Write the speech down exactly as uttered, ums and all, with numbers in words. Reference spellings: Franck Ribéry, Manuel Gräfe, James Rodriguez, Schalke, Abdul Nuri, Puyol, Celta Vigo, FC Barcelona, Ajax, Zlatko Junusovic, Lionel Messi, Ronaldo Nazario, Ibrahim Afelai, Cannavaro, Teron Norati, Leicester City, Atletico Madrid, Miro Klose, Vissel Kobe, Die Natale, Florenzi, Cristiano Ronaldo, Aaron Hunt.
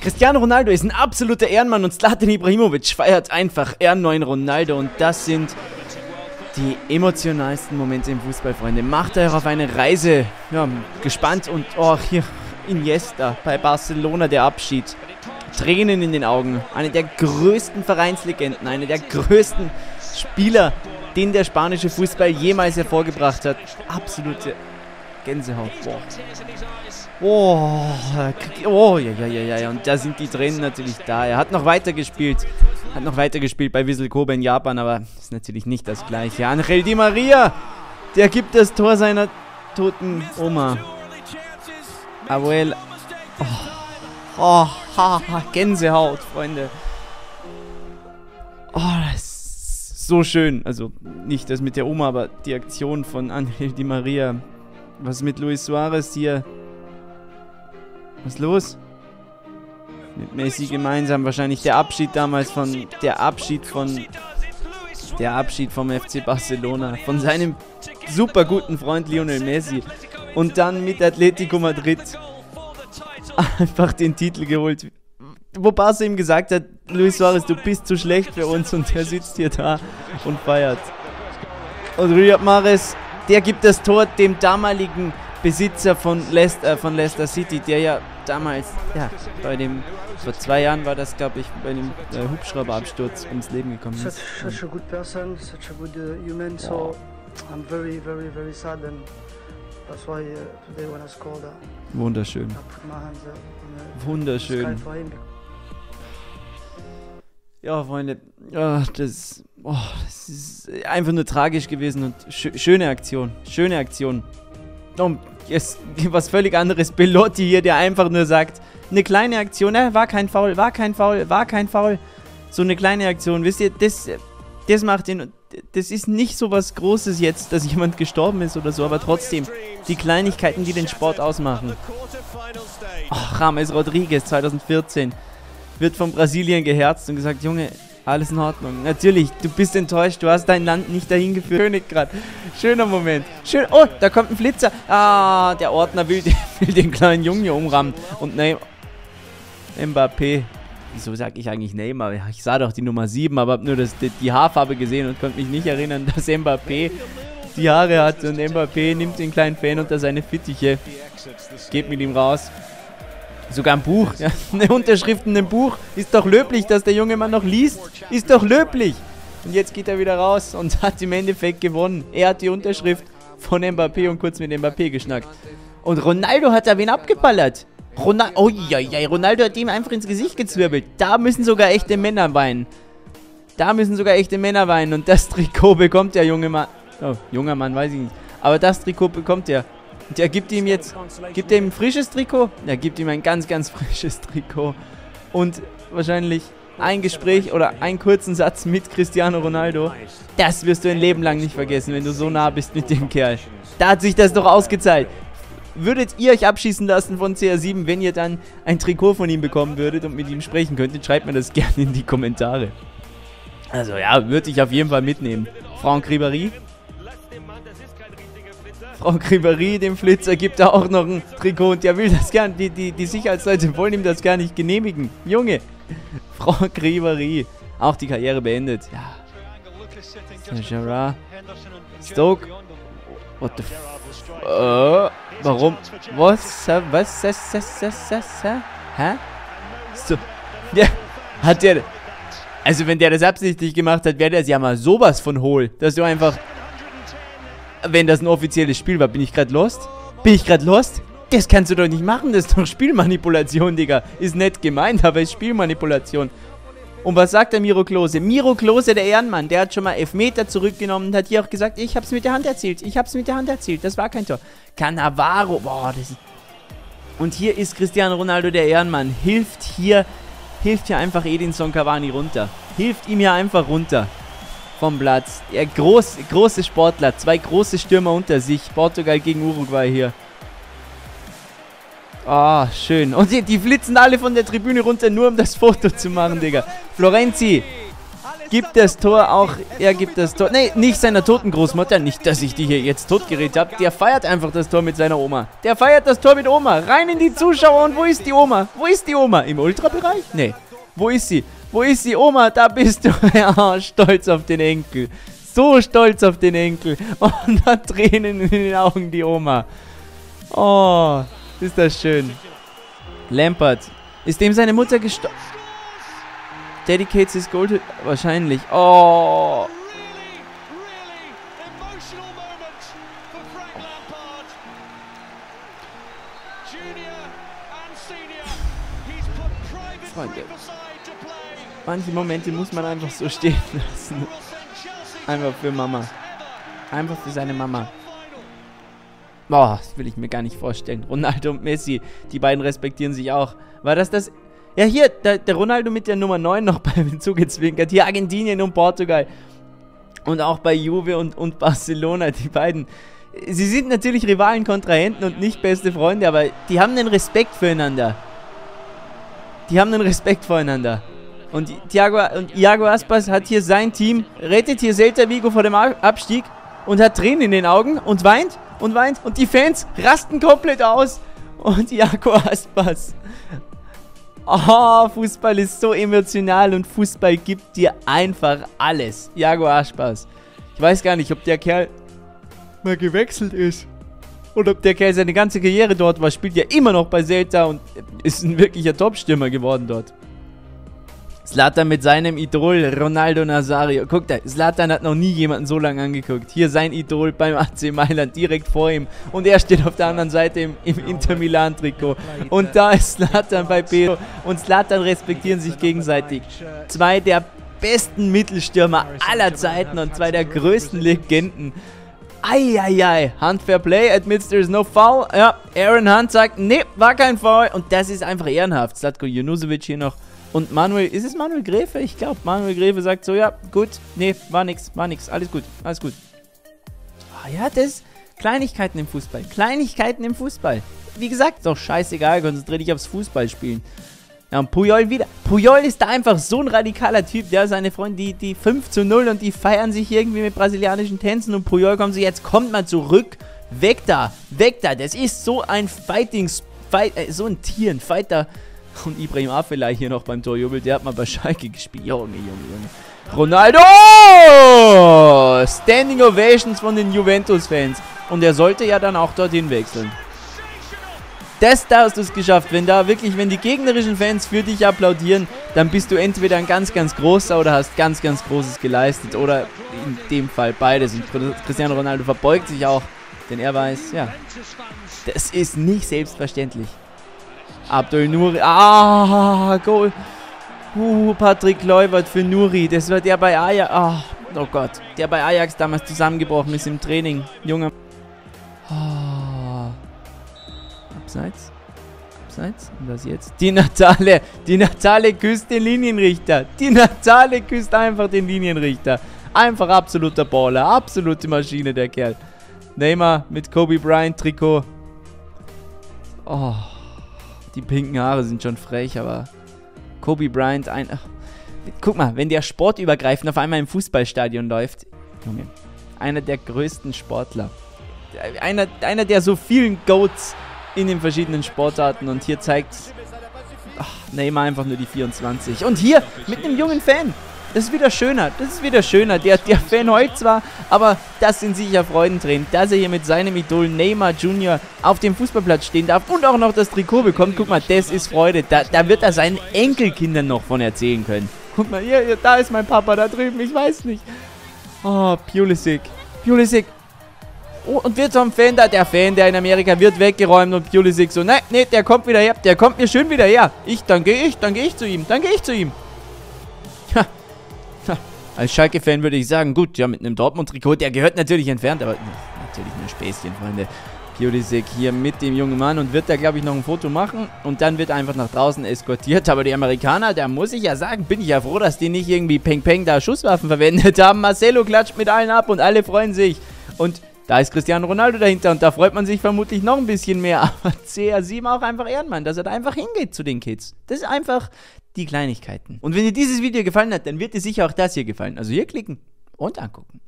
Cristiano Ronaldo ist ein absoluter Ehrenmann und Zlatan Ibrahimovic feiert einfach R neun Ronaldo. Und das sind die emotionalsten Momente im Fußball, Freunde. Macht er auf eine Reise. Ja, gespannt. Und oh, hier Iniesta bei Barcelona, der Abschied. Tränen in den Augen. Einer der größten Vereinslegenden, einer der größten Spieler, den der spanische Fußball jemals hervorgebracht hat. Absolute Gänsehaut. Boah. Oh, oh, ja, ja, ja, ja, und da sind die Tränen natürlich da. Er hat noch weitergespielt, hat noch weitergespielt bei Vissel Kobe in Japan, aber ist natürlich nicht das Gleiche. Angel Di Maria, der gibt das Tor seiner toten Oma. Abuel. Oh, oh, haha, Gänsehaut, Freunde. Oh, das ist so schön. Also nicht das mit der Oma, aber die Aktion von Angel Di Maria. Was mit Luis Suarez hier? Was ist los? Mit Messi gemeinsam wahrscheinlich der Abschied damals von... Der Abschied von... Der Abschied vom F C Barcelona. Von seinem super guten Freund Lionel Messi. Und dann mit Atletico Madrid einfach den Titel geholt. Wo Barca ihm gesagt hat, Luis Suarez, du bist zu schlecht für uns. Und der sitzt hier da und feiert. Und Riyad Mahrez, der gibt das Tor dem damaligen Besitzer von Leicester, von Leicester City, der ja damals, ja, bei dem, vor zwei Jahren war das, glaube ich, bei dem äh, Hubschrauberabsturz ums Leben gekommen ist. Such, such a good person, such a good uh, human, so I'm very, very, very sad and that's why uh, today when I scored, uh, wunderschön. I put my hands, uh, in, uh, wunderschön. Ja, Freunde, oh, das, oh, das ist einfach nur tragisch gewesen und sch schöne Aktion, schöne Aktion. Und jetzt was völlig anderes. Belotti hier, der einfach nur sagt, eine kleine Aktion, ne? War kein Foul, war kein Foul, war kein Foul. So eine kleine Aktion, wisst ihr, das, das macht ihn, das ist nicht so was Großes jetzt, dass jemand gestorben ist oder so, aber trotzdem, die Kleinigkeiten, die den Sport ausmachen. Oh, James Rodriguez, zweitausendvierzehn, wird von Brasilien geherzt und gesagt, Junge, alles in Ordnung. Natürlich, du bist enttäuscht, du hast dein Land nicht dahin geführt. König gerade. Schöner Moment. Schön. Oh, da kommt ein Flitzer. Ah, der Ordner will, will den kleinen Jungen hier umrammen. Und nein. Mbappé. Wieso sag ich eigentlich Neymar? Ich sah doch die Nummer sieben, aber habe nur das, die, die Haarfarbe gesehen und konnte mich nicht erinnern, dass Mbappé die Haare hat. Und Mbappé nimmt den kleinen Fan unter seine Fittiche. Geht mit ihm raus. Sogar ein Buch, ja, eine Unterschrift in einem Buch. Ist doch löblich, dass der junge Mann noch liest. Ist doch löblich. Und jetzt geht er wieder raus und hat im Endeffekt gewonnen. Er hat die Unterschrift von Mbappé und kurz mit Mbappé geschnackt. Und Ronaldo hat da wen abgeballert. Ronaldo, oh, ja, ja, Ronaldo hat ihm einfach ins Gesicht gezwirbelt. Da müssen sogar echte Männer weinen. Da müssen sogar echte Männer weinen. Und das Trikot bekommt der junge Mann. Oh, junger Mann, weiß ich nicht. Aber das Trikot bekommt er. Und er gibt ihm jetzt, gibt er ihm ein frisches Trikot? Er gibt ihm ein ganz, ganz frisches Trikot. Und wahrscheinlich ein Gespräch oder einen kurzen Satz mit Cristiano Ronaldo. Das wirst du ein Leben lang nicht vergessen, wenn du so nah bist mit dem Kerl. Da hat sich das doch ausgezahlt. Würdet ihr euch abschießen lassen von C R sieben, wenn ihr dann ein Trikot von ihm bekommen würdet und mit ihm sprechen könntet? Schreibt mir das gerne in die Kommentare. Also ja, würde ich auf jeden Fall mitnehmen. Franck Ribéry. Franck Ribéry, dem Flitzer, gibt da auch noch ein Trikot und der will das gar nicht, die, die, die Sicherheitsleute wollen ihm das gar nicht genehmigen. Junge, Franck Ribéry, auch die Karriere beendet. Ja. Gerard, Stoke, what the f... Uh, warum? Was? Was? Was? Was? Was? Was? Hä? So. Ja, hat der... Also wenn der das absichtlich gemacht hat, wäre das ja mal sowas von hohl, dass du einfach... Wenn das ein offizielles Spiel war, bin ich gerade lost? Bin ich gerade lost? Das kannst du doch nicht machen, das ist doch Spielmanipulation, Digga. Ist nett gemeint, aber ist Spielmanipulation. Und was sagt der Miro Klose? Miro Klose, der Ehrenmann, der hat schon mal Elfmeter zurückgenommen und hat hier auch gesagt, ich hab's mit der Hand erzielt, ich hab's mit der Hand erzielt, das war kein Tor. Cannavaro, boah, das ist... Und hier ist Cristiano Ronaldo, der Ehrenmann, hilft hier, hilft hier einfach Edison Cavani runter. Hilft ihm hier einfach runter. Vom Platz. Ja, groß, große Sportler. Zwei große Stürmer unter sich. Portugal gegen Uruguay hier. Ah, oh, schön. Und die, die flitzen alle von der Tribüne runter, nur um das Foto zu machen, Digga. Florenzi. gibt das Tor auch, er gibt das Tor, nee, nicht seiner toten Großmutter, nicht, dass ich die hier jetzt totgeredet habe, der feiert einfach das Tor mit seiner Oma, der feiert das Tor mit Oma, rein in die Zuschauer und wo ist die Oma, wo ist die Oma, im Ultrabereich, nee, wo ist sie, wo ist sie, Oma, da bist du, ja, stolz auf den Enkel, so stolz auf den Enkel, und da Tränen in den Augen die Oma, oh, ist das schön. Lampard, ist dem seine Mutter gestorben? Dedicates his goal to... Wahrscheinlich. Oh. Freunde. Manche Momente muss man einfach so stehen lassen. Einfach für Mama. Einfach für seine Mama. Boah, das will ich mir gar nicht vorstellen. Ronaldo und Messi, die beiden respektieren sich auch. War das das... Ja, hier, der, der Ronaldo mit der Nummer neun noch beim Zugezwinkert. Hier Argentinien und Portugal. Und auch bei Juve und, und Barcelona, die beiden. Sie sind natürlich Rivalen, Kontrahenten und nicht beste Freunde, aber die haben den Respekt füreinander. Die haben den Respekt voreinander. Und Thiago, und Iago Aspas hat hier sein Team, rettet hier Celta Vigo vor dem Abstieg und hat Tränen in den Augen und weint und weint. Und die Fans rasten komplett aus. Und Iago Aspas... Oh, Fußball ist so emotional und Fußball gibt dir einfach alles. Iago Aspas. Ich weiß gar nicht, ob der Kerl mal gewechselt ist. Und ob der Kerl seine ganze Karriere dort war. Spielt ja immer noch bei Celta und ist ein wirklicher Top-Stürmer geworden dort. Zlatan mit seinem Idol Ronaldo Nazario. Guck da, Zlatan hat noch nie jemanden so lange angeguckt. Hier sein Idol beim A C Mailand direkt vor ihm. Und er steht auf der anderen Seite im, im Inter Milan Trikot. Und da ist Zlatan bei Pedro. Und Zlatan respektieren sich gegenseitig. Zwei der besten Mittelstürmer aller Zeiten und zwei der größten Legenden. Eieiei, Hunt fair play, admits there is no foul. Ja, Aaron Hunt sagt, nee, war kein Foul. Und das ist einfach ehrenhaft. Zlatko Junusovic hier noch. Und Manuel, ist es Manuel Gräfe? Ich glaube, Manuel Gräfe sagt so, ja, gut, nee, war nix, war nix, alles gut, alles gut. Ah ja, das, Kleinigkeiten im Fußball, Kleinigkeiten im Fußball. Wie gesagt, ist doch scheißegal, konzentrier dich aufs Fußballspielen. Ja, und Puyol wieder, Puyol ist da einfach so ein radikaler Typ, der seine Freunde, die, die fünf zu null und die feiern sich irgendwie mit brasilianischen Tänzen und Puyol kommt so, jetzt kommt mal zurück, weg da, weg da, das ist so ein Fighting, Fight, äh, so ein Tier, ein Fighter. Und Ibrahim Afelai hier noch beim Torjubel. Der hat mal bei Schalke gespielt. Junge, Junge, Junge. Ronaldo! Standing Ovations von den Juventus-Fans. Und er sollte ja dann auch dorthin wechseln. Das, da hast du es geschafft. Wenn da wirklich, wenn die gegnerischen Fans für dich applaudieren, dann bist du entweder ein ganz, ganz großer oder hast ganz, ganz Großes geleistet. Oder in dem Fall beides. Und Cristiano Ronaldo verbeugt sich auch. Denn er weiß, ja, das ist nicht selbstverständlich. Abdul Nuri. Ah, Goal. Uh, Patrick Kluivert für Nuri. Das war der bei Ajax. Oh, oh Gott. Der bei Ajax damals zusammengebrochen ist im Training. Junge. Oh. Abseits. Abseits. Und was jetzt? Die Natale. Die Natale küsst den Linienrichter. Die Natale küsst einfach den Linienrichter. Einfach absoluter Baller. Absolute Maschine, der Kerl. Neymar mit Kobe Bryant Trikot. Oh. Die pinken Haare sind schon frech, aber Kobe Bryant ein... Ach, guck mal, wenn der sportübergreifend auf einmal im Fußballstadion läuft. Junge, einer der größten Sportler. Einer, einer der so vielen Goats in den verschiedenen Sportarten. Und hier zeigt ach, Neymar einfach nur die vierundzwanzig. Und hier mit einem jungen Fan. Das ist wieder schöner, das ist wieder schöner. Der, der Fan heult zwar, aber das sind sicher Freudentränen, dass er hier mit seinem Idol Neymar Junior auf dem Fußballplatz stehen darf und auch noch das Trikot bekommt. Guck mal, das ist Freude. Da, da wird er seinen Enkelkindern noch von erzählen können. Guck mal, hier, hier, da ist mein Papa, da drüben, ich weiß nicht. Oh, Pulisic, Pulisic. Oh, und wird so ein Fan da, der Fan, der in Amerika wird weggeräumt und Pulisic so, nein, nee, der kommt wieder her, der kommt mir schön wieder her. Ich, dann gehe ich, dann gehe ich zu ihm, dann gehe ich zu ihm. Ja. Als Schalke-Fan würde ich sagen, gut, ja, mit einem Dortmund-Trikot, der gehört natürlich entfernt, aber natürlich nur Späßchen, Freunde. Pulisic hier mit dem jungen Mann und wird da, glaube ich, noch ein Foto machen und dann wird einfach nach draußen eskortiert. Aber die Amerikaner, da muss ich ja sagen, bin ich ja froh, dass die nicht irgendwie Peng-Peng da Schusswaffen verwendet haben. Marcelo klatscht mit allen ab und alle freuen sich. Und da ist Cristiano Ronaldo dahinter und da freut man sich vermutlich noch ein bisschen mehr. Aber C R sieben auch einfach Ehrenmann, dass er da einfach hingeht zu den Kids. Das ist einfach, die Kleinigkeiten. Und wenn dir dieses Video gefallen hat, dann wird dir sicher auch das hier gefallen. Also hier klicken und angucken.